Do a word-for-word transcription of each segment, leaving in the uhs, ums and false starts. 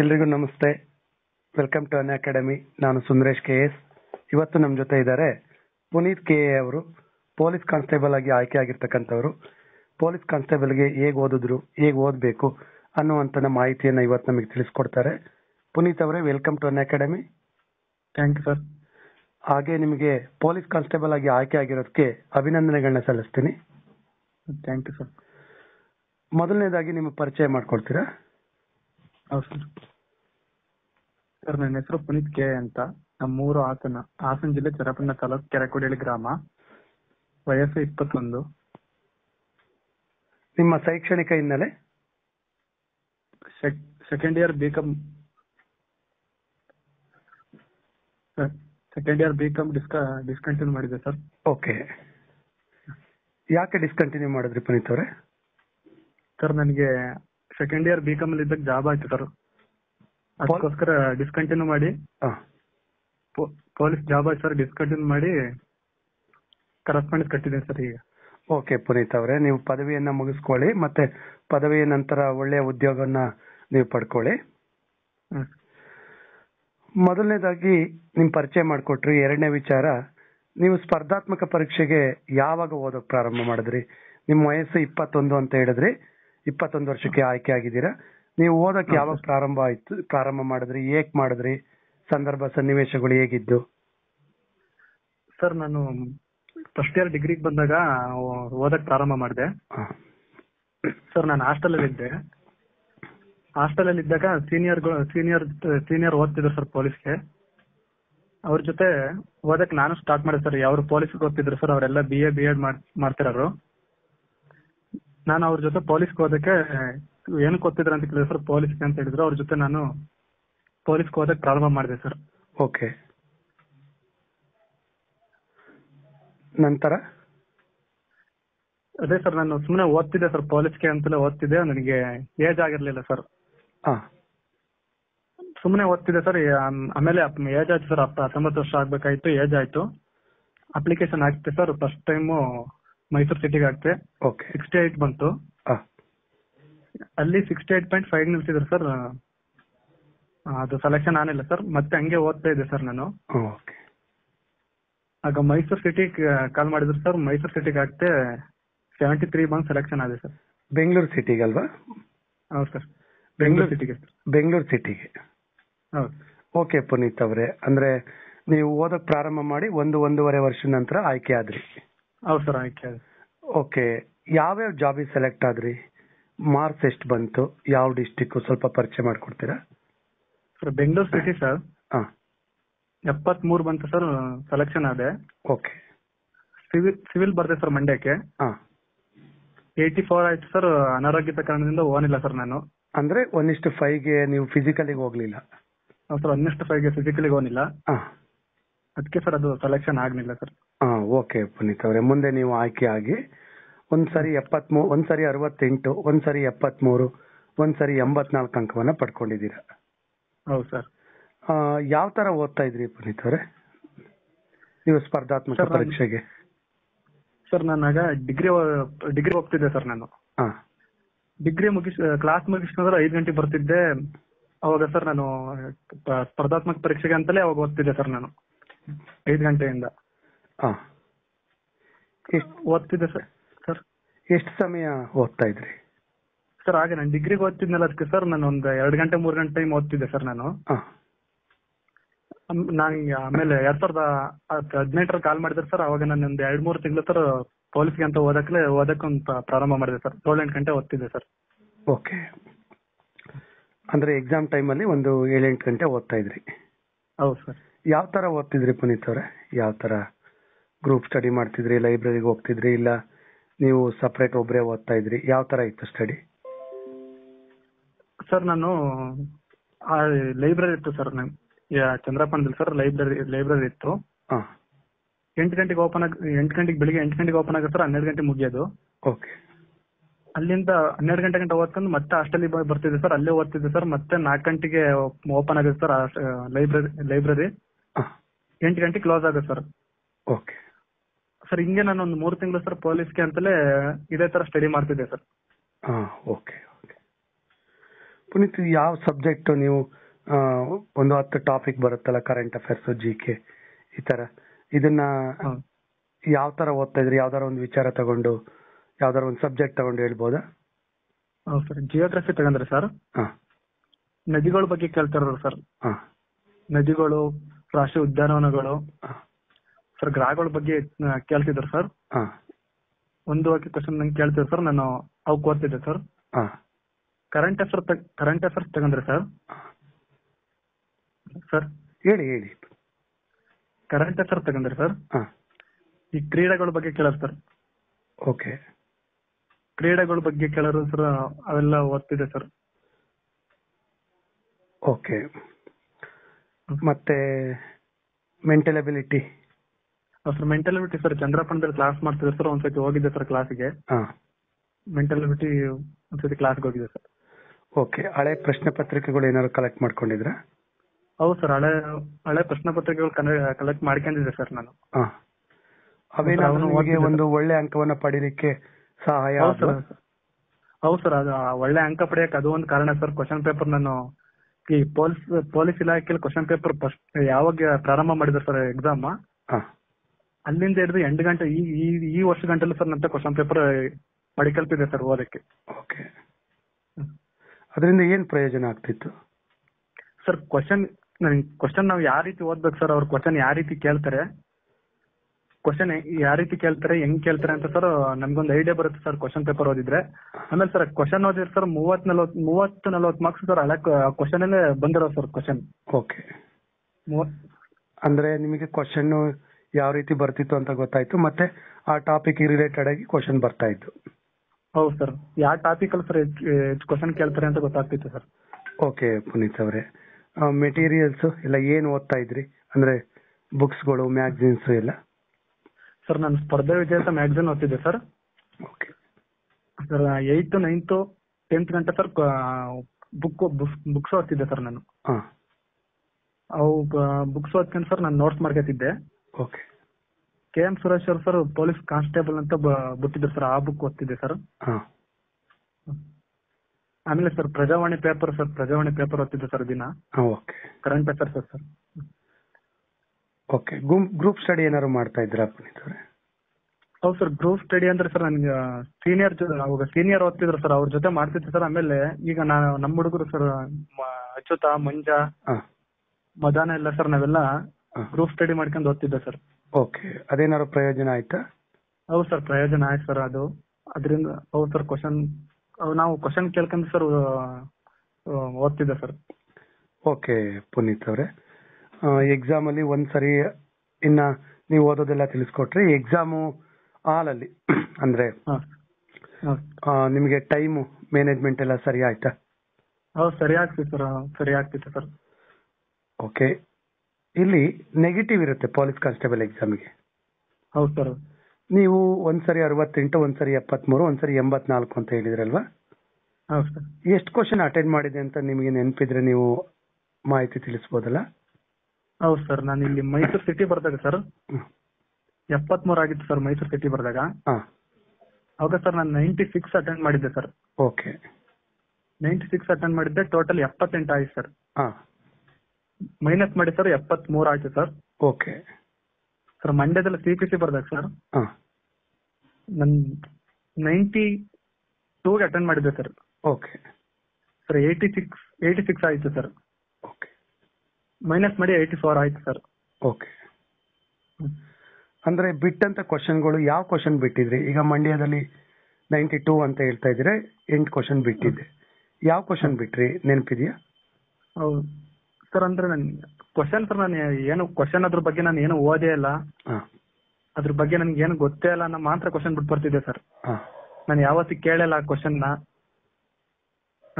ಎಲ್ರಿಗೂ ನಮಸ್ತೆ. Welcome to an academy. ನಾನು ಸುಂದರೇಶ್ ಕೆ ಎಸ್. ಇವತ್ತು ನಮ್ಮ ಜೊತೆ ಇದ್ದಾರೆ ಪುನೀತ್ ಕೆ ಎ ಅವರು. ಪೊಲೀಸ್ ಕಾನ್ಸ್ಟೇಬಲ್ ಆಗಿ ಆಯ್ಕೆ ಆಗಿರ್ತಕ್ಕಂಥವ್ರು. ಪೊಲೀಸ್ ಕಾನ್ಸ್ಟೇಬಲ್ಗೆ ಹೇಗೆ ಓದಿದ್ರು, ಹೇಗೆ ಓದಬೇಕು ಅನ್ನುವಂಥ ಮಾಹಿತಿಯನ್ನು ಇವತ್ತು ನಮಗೆ ತಿಳಿಸ್ಕೊಡ್ತಾರೆ. ಪುನೀತ್ ಅವರೇ, welcome to an academy. Thank you sir. ಹಾಗೆ ನಿಮಗೆ ಪೊಲೀಸ್ ಕಾನ್ಸ್ಟೇಬಲ್ ಆಗಿ ಆಯ್ಕೆ ಆಗಿರೋದಕ್ಕೆ ಅಭಿನಂದನೆಗಳನ್ನ ಸಲ್ಲಿಸ್ತೀನಿ. Thank you sir. ಮೊದಲನೇದಾಗಿ ನಿಮ್ಮ ಪರಿಚಯ ಮಾಡ್ಕೊಳ್ತೀರಾ? ಹೌದು ಸರ್. ಸರ್, ನನ್ನ ಹೆಸರು ಪುನೀತ್ ಕೆ ಅಂತ. ನಮ್ಮೂರು ಹಾಸನ, ಹಾಸನ ಜಿಲ್ಲೆ ಚರಪಣ್ಣ ತಾಲೂಕು, ಕೆರೆಕೋಡೇಳಿ ಗ್ರಾಮ. ವಯಸ್ಸು ಇಪ್ಪತ್ತೊಂದು. ನಿಮ್ಮ ಶೈಕ್ಷಣಿಕ ಹಿನ್ನೆಲೆ? Second year B com second year B com discontinue ಮಾಡಿದೆ ಸರ್. ಓಕೆ, ಯಾಕೆ ಡಿಸ್ಕಂಟಿನ್ಯೂ ಮಾಡಿದ್ರಿ ಪುನೀತ್ ಅವರೇ? ಸರ್, ನನಗೆ ಸೆಕೆಂಡ್ ಇಯರ್ ಬಿ ಕಾಂ ಅಲ್ಲಿ ಇದ್ದಾಗ ಜಾಬ್ ಆಯ್ತು ಸರ್. ಅದಕ್ಕೋಸ್ಕರ ಡಿಸ್ಕಂಟಿನ್ಯೂ ಮಾಡಿ ಪೊಲೀಸ್ ಜಾಬ್ ಆಯ್ತು ಸರ್. ಡಿಸ್ಕಂಟಿನ್ಯೂ ಮಾಡಿ ಕರೆಸ್ಪಾಂಡೆನ್ಸ್ ಕಟ್ಟಿದ್ದೀನಿ ಸರ್ ಈಗ. ಓಕೆ ಪುನೀತ್ ಅವರೇ, ನೀವು ಪದವಿಯನ್ನ ಮುಗಿಸ್ಕೊಳ್ಳಿ ಮತ್ತೆ ಪದವಿಯ ನಂತರ ಒಳ್ಳೆಯ ಉದ್ಯೋಗವನ್ನ ನೀವು ಪಡ್ಕೊಳ್ಳಿ. ಮೊದಲನೇದಾಗಿ ನಿಮ್ ಪರಿಚಯ ಮಾಡಿಕೊಟ್ರಿ. ಎರಡನೇ ವಿಚಾರ, ನೀವು ಸ್ಪರ್ಧಾತ್ಮಕ ಪರೀಕ್ಷೆಗೆ ಯಾವಾಗ ಓದೋಕೆ ಪ್ರಾರಂಭ ಮಾಡಿದ್ರಿ? ನಿಮ್ಮ ವಯಸ್ಸು ಇಪ್ಪತ್ತೊಂದು ಅಂತ ಹೇಳಿದ್ರಿ, ಇಪ್ಪತ್ತೊಂದು ವರ್ಷಕ್ಕೆ ಆಯ್ಕೆ ಆಗಿದ್ದೀರಾ. ನೀವು ಓದಕ್ಕೆ ಯಾವಾಗ ಪ್ರಾರಂಭ ಆಯ್ತು, ಪ್ರಾರಂಭ ಮಾಡಿದ್ರಿ, ಏಕ್ ಮಾಡಿದ್ರಿ, ಸಂದರ್ಭ ಸನ್ನಿವೇಶಗಳು ಹೇಗಿದ್ದು ಸರ್? ನಾನು ಫಸ್ಟ್ ಇಯರ್ ಡಿಗ್ರಿಗೆ ಬಂದಾಗ ಓದಕ್ ಪ್ರಾರಂಭ ಮಾಡಿದೆ ಸರ್. ನಾನು ಹಾಸ್ಟೆಲ್ ಅಲ್ಲಿ ಇದ್ದೆ. ಹಾಸ್ಟೆಲ್ ಅಲ್ಲಿ ಇದ್ದಾಗ ಸೀನಿಯರ್ಗಳು ಸೀನಿಯರ್ ಸೀನಿಯರ್ ಓದ್ತಿದ್ರು ಸರ್ ಪೊಲೀಸ್ಗೆ. ಅವ್ರ ಜೊತೆ ಓದಕ್ ನಾನು ಸ್ಟಾರ್ಟ್ ಮಾಡಿದೆ ಸರ್. ಯಾವ್ರು ಪೊಲೀಸ್ಗೆ ಓದ್ತಿದ್ರು ಸರ್, ಅವರೆಲ್ಲ ಬಿ ಎ ಬಿ ಎಡ್ ಮಾಡ್ತಿರೋರು. ನಾನು ಅವ್ರ ಜೊತೆ ಪೊಲೀಸ್ಗೆ ಹೋದಕ್ಕೆ ಏನು ಗೊತ್ತಿದ್ರ ಅಂತ ಕೇಳಿದ್ರು ಸರ್. ಪೊಲೀಸ್ಗೆ ಅಂತ ಹೇಳಿದ್ರು. ಅವ್ರ ಜೊತೆ ನಾನು ಪೊಲೀಸ್ಗೆ ಹೋದಕ್ಕೆ ಪ್ರಾರಂಭ ಮಾಡಿದೆ ಸರ್. ಓಕೆ, ನಂತರ ಅದೇ ಸರ್, ನಾನು ಸುಮ್ಮನೆ ಓದ್ತಿದ್ದೆ ಸರ್. ಪೊಲೀಸ್ಗೆ ಅಂತಲೇ ಓದ್ತಿದ್ದೆ. ನನಗೆ ಏಜ್ ಆಗಿರ್ಲಿಲ್ಲ ಸರ್. ಸುಮ್ಮನೆ ಓದ್ತಿದ್ದೆ ಸರ್. ಆಮೇಲೆ ಏಜ್ ಆಯ್ತು ಸರ್. ಹತ್ತೊಂಬತ್ತು ವರ್ಷ ಆಗ್ಬೇಕಾಯ್ತು. ಏಜ್ ಆಯ್ತು. ಅಪ್ಲಿಕೇಶನ್ ಆಗ್ತದೆ ಸರ್. ಫಸ್ಟ್ ಟೈಮು ಮೈಸೂರು ಸಿಟಿಗೆ ಆಗ್ತದೆ. ಸಿಕ್ಸ್ಟಿ ಏಟ್ ಬಂತು. ಅಲ್ಲಿ ಸಿಕ್ಸ್ಟಿ ಏಟ್ ಪಾಯಿಂಟ್ ಫೈವ್ ನಿಲ್ಸಿದ್ರು ಸರ್. ಅದು ಸೆಲೆಕ್ಷನ್ ಆಗಿಲ್ಲ ಸರ್. ಮತ್ತೆ ಹಂಗೆ ಓದ್ತಾ ಇದ್ದೆ ಸರ್ ನಾನು. ಆಗ ಮೈಸೂರು ಸಿಟಿಗೆ ಕಾಲ್ ಮಾಡಿದ್ರು ಸರ್. ಮೈಸೂರು ಸಿಟಿಗೆ ಆಗ್ತದೆ. ಸೆವೆಂಟಿ ತ್ರೀ ಬಂದು ಸೆಲೆಕ್ಷನ್ ಆಗಿದೆ ಸರ್. ಬೆಂಗಳೂರು ಸಿಟಿಗೆ ಅಲ್ವಾ? ಹೌದು ಸರ್, ಬೆಂಗಳೂರು ಸಿಟಿಗೆ. ಬೆಂಗಳೂರು ಸಿಟಿಗೆ. ಹೌದು. ಓಕೆ ಪುನೀತ್ ಅವರೇ, ಅಂದ್ರೆ ನೀವು ಓದಕ್ ಪ್ರಾರಂಭ ಮಾಡಿ ಒಂದು ಒಂದೂವರೆ ವರ್ಷ ನಂತರ ಆಯ್ಕೆ ಆದ್ರಿ. ಹೌದು ಸರ್, ಆಯ್ಕೆ ಆಯ್ತು. ಓಕೆ, ಯಾವ್ಯಾವ ಜಾಬಿಗೆ ಸೆಲೆಕ್ಟ್ ಆದ್ರಿ? ಮಾರ್ಕ್ಸ್ ಎಷ್ಟು ಬಂತು? ಯಾವ ಡಿಸ್ಟಿಕ್? ಸ್ವಲ್ಪ ಪರಿಚಯ ಮಾಡ್ಕೊಡ್ತೀರಾ? Sir, Bengaluru city sir. ಎಪ್ಪತ್ ಮೂರು ಬಂತು ಸರ್. ಸೆಲೆಕ್ಷನ್ ಆದೆ. ಓಕೆ, ಸಿವಿಲ್ ಸಿವಿಲ್ ಬರ್ದೆ ಸರ್ ಮಂಡ್ಯಕ್ಕೆ. ಏಯ್ಟಿ ಫೋರ್ ಆಯ್ತು ಸರ್. ಅನಾರೋಗ್ಯದ ಕಾರಣದಿಂದ ಓನಿಲ್ಲ ಸರ್ ನಾನು. ಅಂದ್ರೆ ಒನ್ ಇಷ್ಟು ಫೈವ್ಗೆ ನೀವು ಫಿಸಿಕಲಿಗೆ ಹೋಗ್ಲಿಲ್ಲ? ಹೌದು ಸರ್, ಒನ್ ಇಷ್ಟು ಫೈವ್ಗೆ ಫಿಸಿಕಲಿಗೆ ಹೋಗಿಲ್ಲ. ಅದಕ್ಕೆ ಸರ್ ಅದು ಸೆಲೆಕ್ಷನ್ ಆಗಲಿಲ್ಲ ಸರ್. ಹಾಂ, ಓಕೆ ಪುನೀತ್ ಅವರೇ, ಮುಂದೆ ನೀವು ಆಯ್ಕೆ ಆಗಿ ಒಂದ್ಸರಿ ಎಪ್ಪತ್ಮೂ ಒಂದ್ಸರಿ ಅರವತ್ತೆಂಟು, ಒಂದ್ಸರಿ ಎಪ್ಪತ್ಮೂರು, ಒಂದ್ಸರಿ ಎಂಬತ್ನಾಲ್ಕು ಅಂಕವನ್ನ ಪಡ್ಕೊಂಡಿದ್ದೀರಾ. ಹೌದು ಸರ್. ಯಾವ ತರ ಓದ್ತಾ ಇದ್ರಿ ಪುನೀತ್ ಅವರೇ ನೀವು ಸ್ಪರ್ಧಾತ್ಮಕ ಪರೀಕ್ಷೆಗೆ? ಸರ್, ನಾನಾಗ ಡಿಗ್ರಿ ಡಿಗ್ರಿ ಹೋಗ್ತಿದ್ದೆ ಸರ್ ನಾನು. ಡಿಗ್ರಿ ಮುಗಿಸ್ ಕ್ಲಾಸ್ ಮುಗಿಸ್ಕೊಂಡ್ರೆ ಐದು ಗಂಟೆಗೆ ಬರ್ತಿದ್ದೆ. ಅವಾಗ ಸರ್ ನಾನು ಸ್ಪರ್ಧಾತ್ಮಕ ಪರೀಕ್ಷೆಗೆ ಅಂತಲೇ ಅವಾಗ ಓದ್ತಿದ್ದೆ ಸರ್ ನಾನು. ಐದು ಗಂಟೆಯಿಂದ ಓದ್ತಿದ್ದೆ ಸರ್. ಸರ್, ಎಷ್ಟು ಸಮಯ ಓದ್ತಾ ಇದ್ರಿ ಸರ್? ಹಾಗೆ ನಾನು ಡಿಗ್ರಿಗೆ ಓದ್ತಿದ್ನಲ್ಲ, ಅದಕ್ಕೆ ಸರ್ ನಾನು ಒಂದು ಎರಡು ಗಂಟೆ ಮೂರು ಗಂಟೆ ಟೈಮ್ ಓದ್ತಿದ್ದೆ ಸರ್ ನಾನು. ನಾನು ಆಮೇಲೆ ಎರಡ್ ಸಾವಿರದ ಹದಿನೆಂಟರ ಕಾಲ್ ಮಾಡಿದ್ರೆ ಸರ್. ಅವಾಗ ನಾನು ಒಂದು ಎರಡು ಮೂರು ತಿಂಗಳ ತರ ಪೊಲೀಸ್ಗೆ ಅಂತ ಓದಕ್ಕೆ ಓದಕ್ಕಂತ ಪ್ರಾರಂಭ ಮಾಡಿದೆ ಸರ್. ಏಳೆಂಟು ಗಂಟೆ ಓದ್ತಿದ್ದೆ ಸರ್. ಓಕೆ, ಅಂದ್ರೆ ಎಕ್ಸಾಮ್ ಟೈಮಲ್ಲಿ ಒಂದು ಏಳೆಂಟು ಗಂಟೆ ಓದ್ತಾ ಇದ್ರಿ? ಹೌದು ಸರ್. ಯಾವ ತರ ಓದ್ತಿದ್ರಿ ಪುನೀತ್ ಅವರೇ? ಯಾವ ತರ ಗ್ರೂಪ್ ಸ್ಟಡಿ ಮಾಡ್ತಿದ್ರಿ? ಲೈಬ್ರರಿಗೆ ಹೋಗ್ತಿದ್ರಿ? ಇಲ್ಲ ನೀವು ಸಪ್ರೇಟ್ ಒಬ್ಬರೇ ಓದ್ತಾ ಇದ್ರಿ? ಯಾವ ತರ ಇತ್ತು ಸ್ಟಡಿ ಸರ್? ನಾನು ಲೈಬ್ರರಿ ಇತ್ತು ಸರ್. ನಾನು ಚಂದ್ರಪ್ಪನದಲ್ಲಿ ಸರ್ ಲೈಬ್ರರಿ ಲೈಬ್ರರಿ ಇತ್ತು. ಎಂಟು ಗಂಟೆಗೆ ಓಪನ್ ಆಗ ಎಂಟು ಗಂಟೆಗೆ ಬೆಳಿಗ್ಗೆ ಎಂಟು ಗಂಟೆಗೆ ಓಪನ್ ಆಗುತ್ತೆ ಸರ್. ಹನ್ನೆರಡು ಗಂಟೆ ಮುಗಿಯೋದು. ಓಕೆ, ಅಲ್ಲಿಂದ ಹನ್ನೆರಡು ಗಂಟೆ ಗಂಟೆ ಓದ್ಕೊಂಡು ಮತ್ತೆ ಹಾಸ್ಟೆಲಿಗೆ ಬರ್ತಿದ್ದೆ ಸರ್. ಅಲ್ಲೇ ಓದ್ತಿದ್ದೆ ಸರ್. ಮತ್ತೆ ನಾಲ್ಕು ಗಂಟೆಗೆ ಓಪನ್ ಆಗುತ್ತೆ ಸರ್ ಲೈಬ್ರರಿ ಲೈಬ್ರರಿ ಎಂಟು ಗಂಟೆ ಕ್ಲೋಸ್ ಆಗುತ್ತೆ ಸರ್. ಓಕೆ ಸರ್, ಹಿಂಗೆ ನಾನು ಒಂದು ಮೂರು ತಿಂಗಳು ಸರ್ ಪೊಲೀಸ್ಗೆ ಅಂತಲೇ ಇದೇ ತರ ಸ್ಟಡಿ ಮಾಡ್ತಿದ್ದೆ ಸರ್. ಓಕೆ ಓಕೆ ಪುನೀತ್ ಯಾವ ಸಬ್ಜೆಕ್ಟ್ ನೀವು ಒಂದು ಹತ್ತು ಟಾಪಿಕ್ ಬರುತ್ತಲ್ಲ ಕರೆಂಟ್ ಅಫೇರ್ಸ್ ಜಿ ಕೆ ಈ ತರ ಇದನ್ನ ಯಾವ ತರ ಓದ್ತಾ ಇದ್ರಿ ಯಾವ್ದಾರ ಒಂದು ವಿಚಾರ ತಗೊಂಡು ಯಾವ್ದಾರ ಒಂದು ಸಬ್ಜೆಕ್ಟ್ ತಗೊಂಡು ಹೇಳ್ಬೋದಾ? ಸರ್ ಜಿಯೋಗ್ರಫಿ ತಗೊಂಡ್ರೆ ಸರ್ ನದಿಗಳ ಬಗ್ಗೆ ಕೇಳ್ತಾರ ಸರ್ ನದಿಗಳು ರಾಷ್ಟ್ರೀಯ ಉದ್ಯಾನವನಗಳು ಸರ್ ಗ್ರಹಗಳ ಬಗ್ಗೆ ಕೇಳ್ತಿದ್ರು ಸರ್ ಒಂದು ವಾಕ್ಯ ಕ್ವಶನ್ ನಂಗೆ ಕೇಳ್ತಿದ್ರು ಸರ್ ನಾನು ಅವಕ್ಕೆ ಓದ್ತಿದ್ದೆ sir. Current affair current affairs ತಗೊಂಡ್ರೆ ಸರ್ ಸರ್ ಹೇಳಿ ಹೇಳಿ ಕರೆಂಟ್ ಅಫೇರ್ ತಗೊಂಡ್ರೆ ಸರ್ ಈ ಕ್ರೀಡೆಗಳ ಬಗ್ಗೆ ಕೇಳೋರು ಸರ್ ಓಕೆ ಕ್ರೀಡೆಗಳ ಬಗ್ಗೆ ಕೇಳೋರು ಸರ್ ಅವೆಲ್ಲ ಓದ್ತಿದೆ ಸರ್. ಓಕೆ ಮತ್ತೆ mental ability sir mental ability sir ಚಂದ್ರಪ್ಪನದಲ್ಲಿ ಕ್ಲಾಸ್ ಮಾಡ್ತಿದ್ರು ಸರ್ ಒಂದ್ಸತಿ ಹೋಗಿದ್ದೆ ಸರ್ ಕ್ಲಾಸಿಗೆ ಮೆಂಟಲ್ ಅಬಿಲಿಟಿ ಒಂದ್ಸತಿ ಕ್ಲಾಸ್ಗೆ ಹೋಗಿದ್ದೆ ಸರ್. ಓಕೆ ಹಳೆ ಪ್ರಶ್ನೆ ಪತ್ರಿಕೆಗಳು ಏನಾದ್ರು ಕಲೆಕ್ಟ್ ಮಾಡ್ಕೊಂಡಿದ್ರಾ? ಹೌದು ಸರ್ ಹಳೆ ಹಳೆ ಪ್ರಶ್ನೆ ಪತ್ರಿಕೆಗಳು ಕಲೆಕ್ಟ್ ಮಾಡ್ಕೊಂಡಿದ್ದೆ ಸರ್ ನಾನು. ಅವೇನಾದ್ರು ಒಂದು ಒಳ್ಳೆ ಅಂಕವನ್ನ ಪಡೀಲಿಕ್ಕೆ ಸಹಾಯ? ಹೌದು ಸರ್ ಅದು ಒಳ್ಳೆ ಅಂಕ ಪಡೆಯಕ್ಕೆ ಅದು ಒಂದು ಕಾರಣ ಸರ್. ಕ್ವಶನ್ ಪೇಪರ್ ನಾನು ಈ ಪೊಲೀಸ್ ಪೊಲೀಸ್ ಇಲಾಖೆಯಲ್ಲಿ ಕ್ವಶನ್ ಪೇಪರ್ ಫಸ್ಟ್ ಯಾವಾಗ ಪ್ರಾರಂಭ ಮಾಡಿದ್ರು ಸರ್ ಎಕ್ಸಾಮ್ ಅಲ್ಲಿಂದ ಹಿಡಿದು ಎಂಟು ಗಂಟೆ ಈ ಈ ವರ್ಷ ಗಂಟೆಲ್ಲೂ ಸರ್ ನಂತರ ಕ್ವಶನ್ ಪೇಪರ್ ಪಡಿಕಲ್ಪಿದೆ ಸರ್ ಓದಕ್ಕೆ. ಓಕೆ ಅದರಿಂದ ಏನ್ ಪ್ರಯೋಜನ ಆಗ್ತಿತ್ತು ಸರ್? ಕ್ವಶನ್ ಕ್ವಶನ್ ನಾವು ಯಾವ ರೀತಿ ಓದ್ಬೇಕು ಸರ್ ಅವ್ರ ಕ್ವಶನ್ ಯಾವ ರೀತಿ ಕೇಳ್ತಾರೆ ಕ್ವಶನ್ ಯಾವ ರೀತಿ ಕೇಳ್ತಾರೆ ಹೆಂಗ್ ಕೇಳ್ತಾರೆ ಅಂತ ಸರ್ ನಮ್ಗೊಂದು ಐಡಿಯಾ ಬರುತ್ತೆ ಸರ್ ಕ್ವಶನ್ ಪೇಪರ್ ಓದಿದ್ರೆ. ಆಮೇಲೆ ಸರ್ ಕ್ವಶನ್ ಓದಿದ್ರೆ ಸರ್ ಮೂವತ್ ನಲ್ವತ್ ಮೂವತ್ತು ನಲ್ವತ್ತು ಮಾರ್ಕ್ಸ್ ಸರ್ ಹಳೆ ಕ್ವಶನ್ ಅಲ್ಲೇ ಬಂದಿರೋ ಸರ್ ಕ್ವಶನ್. ಓಕೆ ಅಂದ್ರೆ ನಿಮಗೆ ಕ್ವಶನ್ ಯಾವ ರೀತಿ ಬರ್ತಿತ್ತು ಅಂತ ಗೊತ್ತಾಯ್ತು ಮತ್ತೆ ಆ ಟಾಪಿಕ್ ರಿಲೇಟೆಡ್ ಆಗಿ ಕ್ವಶನ್ ಬರ್ತಾ ಇತ್ತು. ಹೌದು ಸರ್ ಯಾವ ಟಾಪಿಕ್ ಅಲ್ಲಿ ಸರ್ ಕ್ವಶನ್ ಕೇಳ್ತಾರೆ ಅಂತ ಗೊತ್ತಾಗ್ತಿತ್ತು ಸರ್. ಓಕೆ ಪುನೀತ್ ಅವರೇ ಮೆಟೀರಿಯಲ್ಸ್ ಎಲ್ಲ ಏನ್ ಓದ್ತಾ ಇದ್ರಿ ಅಂದ್ರೆ ಬುಕ್ಸ್ಗಳು ಮ್ಯಾಗಝೀನ್ಸ್ ಎಲ್ಲ? ಸರ್ ನಾನು ಸ್ಪರ್ಧಾ ವಿಜೇತ ಮ್ಯಾಗಝೀನ್ ಓದ್ತಿದ್ದೆ sir. Okay sir eighth ninth tenth ಗಂಟೆ ಸರ್ ಬುಕ್ ಬುಕ್ಸ್ ಓದ್ತಿದ್ದೆ ಸರ್ ನಾನು. ಅವು ಬುಕ್ಸ್ ಓದ್ಕೊಂಡು ಸರ್ ನಾನು ನೋಟ್ಸ್ ಮಾಡ್ಕೊತಿದ್ದೆ. ಓಕೆ ಕೆ ಎಂ ಸುರೇಶ್ ಅವ್ರು ಸರ್ ಪೊಲೀಸ್ ಕಾನ್ಸ್ಟೇಬಲ್ ಅಂತ ಬಿಟ್ಟಿದ್ರು ಸರ್ ಆ ಬುಕ್ ಓದ್ತಿದ್ದೆ ಸರ್. ಆಮೇಲೆ sir Prajavani paper sir Prajavani paper ಓದ್ತಿದ್ದೆ ಸರ್ ದಿನ current affairs sir. Okay group study ಏನಾದ್ರು ಮಾಡ್ತಾ ಇದ್ರಾ ಪುನೀತ್ ಅವರೇ? ಹೌದು ಸರ್ ಗ್ರೂಪ್ ಸ್ಟಡಿ ಅಂದ್ರೆ ಸರ್ ನನ್ಗೆ ಸೀನಿಯರ್ ಅವಾಗ ಸೀನಿಯರ್ ಓದ್ತಿದ್ರು ಸರ್ ಅವ್ರ ಜೊತೆ ಮಾಡ್ತಿದ್ದೆ ಸರ್. ಆಮೇಲೆ ಈಗ ನಾನು ನಮ್ಮ ಹುಡುಗರು ಸರ್ ಅಚ್ಯುತ ಮಂಜಾ ಮದಾನ ಎಲ್ಲ ಸರ್ ನಾವೆಲ್ಲ ಗ್ರೂಪ್ ಸ್ಟಡಿ ಮಾಡ್ಕೊಂಡು ಓದ್ತಿದ್ದೆ ಸರ್. ಓಕೆ ಅದೇನಾದ್ರು ಪ್ರಯೋಜನ ಆಯ್ತಾ? ಹೌದು ಸರ್ ಪ್ರಯೋಜನ ಆಯ್ತು ಸರ್ ಅದು ಅದರಿಂದ. ಹೌದು ಸರ್ ಕ್ವಶನ್ ನಾವು ಕ್ವಶನ್ ಕೇಳ್ಕೊಂಡು ಸರ್ ಓದ್ತಿದ್ದೆ ಸರ್. ಓಕೆ ಪುನೀತ್ ಅವರೇ ಎಕ್ಸಾಮ್ ಅಲ್ಲಿ ಒಂದ್ಸರಿ ಇನ್ನ ನೀವು ಓದೋದೆಲ್ಲ ತಿಳಿಸ್ಕೊಟ್ರಿ. ಎಕ್ಸಾಮು ಹಾಲ್ ಅಲ್ಲಿ ಅಂದ್ರೆ ನಿಮಗೆ ಟೈಮ್ ಮ್ಯಾನೇಜ್ಮೆಂಟ್ ಎಲ್ಲ ಸರಿ ಆಯ್ತಾ? ಹೌದು ಸರಿ ಆಗ್ತಿತ್ತು ಸರ್ ಸರಿ ಆಗ್ತಿತ್ತು ಸರ್. ಓಕೆ ಇಲ್ಲಿ ನೆಗೆಟಿವ್ ಇರುತ್ತೆ ಪೊಲೀಸ್ ಕಾನ್ಸ್ಟೇಬಲ್ ಎಕ್ಸಾಮಿಗೆ. ಹೌದು ಸರ್ ನೀವು ಒಂದ್ಸರಿ ಅರವತ್ತೆಂಟು ಒಂದ್ಸರಿ ಎಪ್ಪತ್ಮೂರು ಒಂದ್ಸರಿ ಎಂಬತ್ನಾಲ್ಕು ಅಂತ ಹೇಳಿದ್ರಲ್ವಾ? ಹೌದು ಸರ್ ಎಷ್ಟು ಕ್ವಶನ್ ಅಟೆಂಡ್ ಮಾಡಿದೆ ಅಂತ ನಿಮಗೆ ನೆನಪಿದ್ರೆ ನೀವು ಮಾಹಿತಿ ತಿಳಿಸ್ಬೋದಲ್ಲ? ಹೌದು ಸರ್ ನಾನು ಇಲ್ಲಿ ಮೈಸೂರು ಸಿಟಿ ಬರ್ದಾಗ ಸರ್ ಎಪ್ಪತ್ ಮೂರ್ ಆಗಿತ್ತು ಸರ್ ಮೈಸೂರು ಸಿಟಿ ಬರ್ದಾಗ. ಅವಾಗ ಸರ್ ನಾನು ನೈಂಟಿ ಸಿಕ್ಸ್ ಅಟೆಂಡ್ ಮಾಡಿದ್ದೆ sir. Okay ninety six attend ಮಾಡಿದ್ದೆ ಟೋಟಲ್ ಎಪ್ಪತ್ತೆಂಟು ಆಯ್ತು ಸರ್. ಮೈನಸ್ ಮಾಡಿ ಸರ್ ಎಪ್ಪತ್ ಮೂರ್ ಆಯ್ತು ಸರ್. ಓಕೆ ಸರ್ ಮಂಡ್ಯದಲ್ಲಿ ಸಿ ಪಿ ಸಿ ಬರ್ದಾಗ ಸರ್ ನನ್ ನೈಂಟಿ ಟೂಗೆ ಅಟೆಂಡ್ ಮಾಡಿದ್ದೆ sir. Okay sir eighty six eighty six ಆಯ್ತು ಸರ್. ಓಕೆ ಮೈನಸ್ ಮಾಡಿ ಏಯ್ಟಿ ಫೋರ್ ಆಯ್ತು ಸರ್. ಓಕೆ ಅಂದ್ರೆ ಬಿಟ್ಟಂತ ಕ್ವಶನ್ಗಳು ಯಾವ ಕ್ವಶನ್ ಬಿಟ್ಟಿದ್ರಿ? ಈಗ ಮಂಡ್ಯದಲ್ಲಿ ನೈಂಟಿ ಟೂ ಅಂತ ಹೇಳ್ತಾ ಇದ್ರೆ ಎಂಟು ಕ್ವಶನ್ ಬಿಟ್ಟಿದ್ದೆ, ಯಾವ ಕ್ವಶನ್ ಬಿಟ್ರಿ ನೆನಪಿದ್ಯಾ? ಹೌದು ಸರ್ ಅಂದ್ರೆ ನನ್ ಕ್ವಶನ್ ಸರ್ ನಾನು ಏನು ಕ್ವಶನ್ ಅದ್ರ ಬಗ್ಗೆ ನಾನು ಏನು ಓದೇ ಇಲ್ಲ, ಅದ್ರ ಬಗ್ಗೆ ನನ್ಗೆ ಏನು ಗೊತ್ತೇ ಇಲ್ಲ ನಾ ಮಾತ್ರ ಕ್ವಶನ್ ಬಿಟ್ಟು ಬರ್ತಿದ್ದೆ ಸರ್. ನಾನು ಯಾವತ್ತೂ ಕೇಳಲ್ಲ ಕ್ವಶನ್ ನ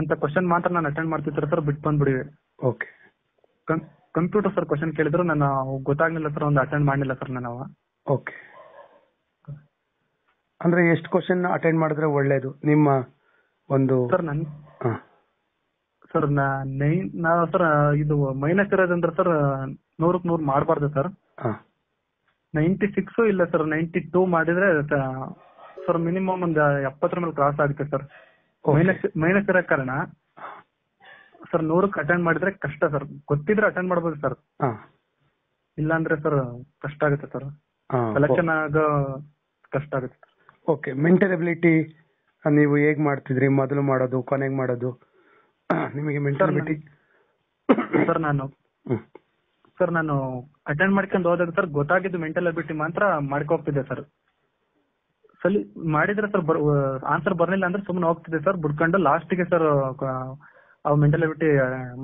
ಅಂತ ಕ್ವಶನ್ ಮಾತ್ರ ನಾನು ಅಟೆಂಡ್ ಮಾಡ್ತಿದ್ರೆ ಸರ್ ಬಿಟ್ಟು ಬಂದ್ಬಿಡಿವೆ. ಓಕೆ ಕಂಪ್ಯೂಟರ್ ಸರ್ ಕ್ವಶನ್ ಕೇಳಿದ್ರು ನಾನು ಗೊತ್ತಾಗ್ಲಿಲ್ಲ ಸರ್ ಒಂದು ಅಟೆಂಡ್ ಮಾಡಲಿಲ್ಲ ಸರ್ ನಾನು. ಓಕೆ ಅಂದ್ರೆ ಎಷ್ಟು ಕ್ವಶನ್ ಅಟೆಂಡ್ ಮಾಡಿದ್ರೆ ಒಳ್ಳೇದು ನಿಮ್ಮ ಒಂದು ಸರ್? ನನ್ ಸರ್ ನೈನ್ ನಾ ಸರ್ ಇದು ಮೈನಸ್ ಇರೋದಂದ್ರೆ ಸರ್ ನೂರಕ್ ನೂರ್ ಮಾಡಬಾರ್ದು ಸರ್. ನೈಂಟಿ ಸಿಕ್ಸ್ ಇಲ್ಲ ಸರ್ ನೈಂಟಿ ಟೂ ಮಾಡಿದ್ರೆ ಸರ್ ಮಿನಿಮಮ್ ಒಂದು ಎಪ್ಪತ್ತರ ಮೇಲೆ ಕ್ರಾಸ್ ಆಗುತ್ತೆ ಸರ್. ಮೈನಸ್ ಮೈನಸ್ ಇರೋ ಕಾರಣ ಸರ್ ನೂರಕ್ಕೆ ಅಟೆಂಡ್ ಮಾಡಿದ್ರೆ ಕಷ್ಟ ಸರ್, ಗೊತ್ತಿದ್ರೆ ಅಟೆಂಡ್ ಮಾಡಬಹುದು ಸರ್, ಇಲ್ಲಾಂದ್ರೆ ಸರ್ ಕಷ್ಟ ಆಗುತ್ತೆ ಸರ್, ಸೆಲೆಕ್ಷನ್ ಆಗೋ ಕಷ್ಟ ಆಗುತ್ತೆ. ಓಕೆ, ಮೆಂಟಲ್ ಎಬಿಲಿಟಿ ನೀವು ಹೇಗ್ ಮಾಡ್ತಿದ್ರಿ, ಮೊದಲು ಮಾಡೋದು ಕೊನೆಗೆ ಮಾಡೋದು ನಿಮಗೆ ಮೆಂಟಲ್ ಎಬಿಲಿಟಿ? ಸರ್ ನಾನು ಸರ್ ನಾನು ಅಟೆಂಡ್ ಮಾಡ್ಕೊಂಡು ಹೋದಾಗ ಸರ್ ಗೊತ್ತಾಗಿದ್ದು ಮೆಂಟಲ್ ಎಬಿಲಿಟಿ ಮಾತ್ರ ಮಾಡ್ಕೋಗ್ತಿದ್ದೆ ಸರ್. ಸಲಿ ಮಾಡಿದ್ರೆ ಸರ್ ಆನ್ಸರ್ ಬರ್ಲಿಲ್ಲ ಅಂದ್ರೆ ಸುಮ್ಮನೆ ಹೋಗ್ತಿದ್ದೆ ಸರ್, ಬಿಡ್ಕೊಂಡು ಲಾಸ್ಟ್ ಗೆ ಸರ್ ಮೆಂಟಲ್ ಎಬಿಲಿಟಿ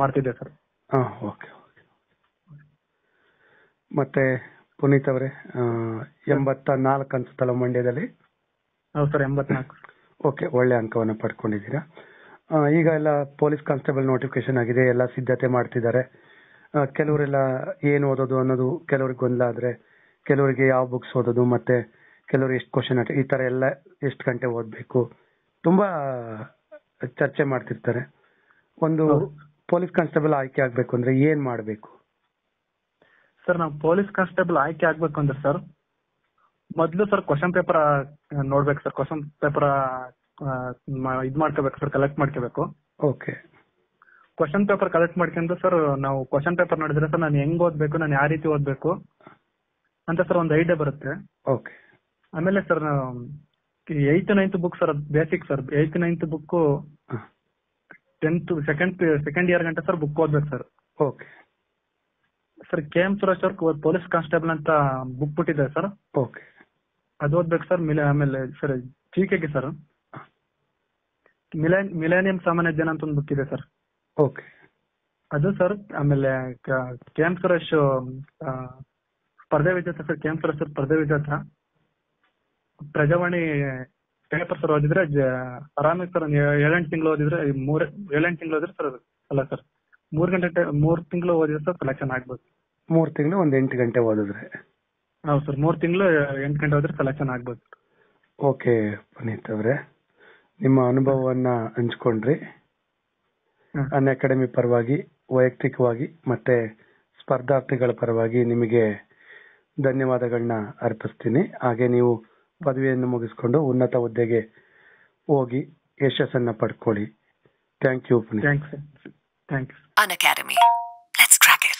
ಮಾಡ್ತಿದ್ದೆ ಸರ್. ಮತ್ತೆ ಪುನೀತ್ ಅವರೇ, ಎಂಬತ್ತ ನಾಲ್ಕು ಅನ್ಸುತ್ತಲ್ಲ ಮಂಡ್ಯದಲ್ಲಿ? ಹೌದು ಸರ್, ಎಂಬತ್ನಾಲ್ಕು. ಓಕೆ, ಒಳ್ಳೆ ಅಂಕವನ್ನು ಪಡ್ಕೊಂಡಿದ್ದೀರಾ. ಈಗ ಎಲ್ಲ ಪೊಲೀಸ್ ಕಾನ್ಸ್ಟೇಬಲ್ ನೋಟಿಫಿಕೇಶನ್ ಆಗಿದೆ, ಎಲ್ಲ ಸಿದ್ಧತೆ ಮಾಡ್ತಿದ್ದಾರೆ. ಕೆಲವರೆಲ್ಲ ಏನು ಓದೋದು ಅನ್ನೋದು ಕೆಲವ್ರಿಗೆ ಗೊಂದಲ ಆದ್ರೆ, ಕೆಲವರಿಗೆ ಯಾವ ಬುಕ್ಸ್ ಓದೋದು, ಮತ್ತೆ ಕೆಲವರು ಎಷ್ಟು ಕ್ವಶನ್ ಈ ತರ ಎಲ್ಲ ಎಷ್ಟು ಗಂಟೆ ಓದಬೇಕು ತುಂಬಾ ಚರ್ಚೆ ಮಾಡ್ತಿರ್ತಾರೆ. ಒಂದು ಪೊಲೀಸ್ ಕಾನ್ಸ್ಟೇಬಲ್ ಆಯ್ಕೆ ಆಗ್ಬೇಕು ಅಂದ್ರೆ ಏನ್ ಮಾಡ್ಬೇಕು ಸರ್? ನಾವು ಪೊಲೀಸ್ ಕಾನ್ಸ್ಟೇಬಲ್ ಆಯ್ಕೆ ಆಗ್ಬೇಕು ಅಂದ್ರೆ ಸರ್ ಮೊದ್ಲು ಸರ್ ಕ್ವಶನ್ ಪೇಪರ್ ನೋಡ್ಬೇಕು ಸರ್, ಕ್ವಶನ್ ಪೇಪರ್ ಇದ್ ಮಾಡ್ಕೋಬೇಕು ಸರ್, ಕಲೆಕ್ಟ್ ಮಾಡ್ಕೋಬೇಕು. ಓಕೆ, ಕ್ವಶನ್ ಪೇಪರ್ ಕಲೆಕ್ಟ್ ಮಾಡ್ಕೊಂಡು ಸರ್ ನಾವು ಕ್ವಶನ್ ಪೇಪರ್ ನೋಡಿದ್ರೆ ಸರ್ ನಾನು ಹೆಂಗ್ ಓದ್ಬೇಕು, ನಾನು ಯಾವ ರೀತಿ ಓದ್ಬೇಕು ಅಂತ ಸರ್ ಒಂದು ಐಡಿಯಾ ಬರುತ್ತೆ. ಓಕೆ, ಆಮೇಲೆ sir eighth ninth book sir basic sir, eighth ninth book tenth second second year ಗಂಟೆ ಸರ್ ಬುಕ್ ಓದ್ಬೇಕು sir. Okay sir, K M Suresh ಅವ್ರ ಪೊಲೀಸ್ ಕಾನ್ಸ್ಟೇಬಲ್ ಅಂತ ಬುಕ್ ಬಿಟ್ಟಿದೆ ಸರ್. ಓಕೆ, ಅದು ಓದ್ಬೇಕು ಸರ್. ಆಮೇಲೆ ಸರ್ ಜಿ ಕೆಗೆ ಸರ್ ಮಿಲೇನ್ ಮಿಲೇನಿಯಂ ಸಾಮಾನ್ಯ ಜ್ಞಾನ ಅಂತ ಒಂದು ಬುಕ್ ಇದೆ ಸರ್. ಓಕೆ, ಅದು ಸರ್. ಆಮೇಲೆ ಕೆ ಎಂ ಸುರೇಶ್ ಸ್ಪರ್ಧೆ ವಿಜೇತ ಸರ್, ಕೆ ಎಂ ಸುರೇಶ್ ಸ್ಪರ್ಧೆ ವಿಜೇತ ಪ್ರಜಾವಾಣಿ ಪೇಪರ್ ಸರ್ ಓದಿದ್ರೆ ಆರಾಮಿ ಸರ್, ಏಳೆಂಟು ತಿಂಗಳು ಓದಿದ್ರೆ ಮೂರ್ ಏಳೆಂಟು ತಿಂಗಳು ಓದಿದ್ರೆ ಸರ್ ಅಲ್ಲ ಸರ್ ಮೂರ್ ಗಂಟೆ ಮೂರ್ ತಿಂಗಳು ಓದಿದ್ರೆ ಸರ್ ಸೆಲೆಕ್ಷನ್ ಆಗ್ಬೋದು. ಮೂರ್ ತಿಂಗಳು ಒಂದ್ ಎಂಟು ಗಂಟೆ ಓದಿದ್ರೆ? ಹೌದು ಸರ್, ಮೂರ್ ತಿಂಗಳು ಎಂಟು ಗಂಟೆ ಓದಿದ್ರೆ ಸೆಲೆಕ್ಷನ್ ಆಗ್ಬೋದು. ಓಕೆ ಪುನೀತ್ ಅವರೇ, ನಿಮ್ಮ ಅನುಭವವನ್ನ ಹಂಚ್ಕೊಂಡ್ರಿ. ಅನ್ ಅಕಾಡೆಮಿ ಪರವಾಗಿ, ವೈಯಕ್ತಿಕವಾಗಿ ಮತ್ತೆ ಸ್ಪರ್ಧಾರ್ಥಿಗಳ ಪರವಾಗಿ ನಿಮಗೆ ಧನ್ಯವಾದಗಳನ್ನ ಅರ್ಪಿಸ್ತೀನಿ. ಹಾಗೆ ನೀವು ಪದವಿಯನ್ನು ಮುಗಿಸ್ಕೊಂಡು ಉನ್ನತ ಹುದ್ದೆಗೆ ಹೋಗಿ ಯಶಸ್ಸನ್ನ ಪಡ್ಕೊಳ್ಳಿ. Thank you Puneeth. Thanks. An academy.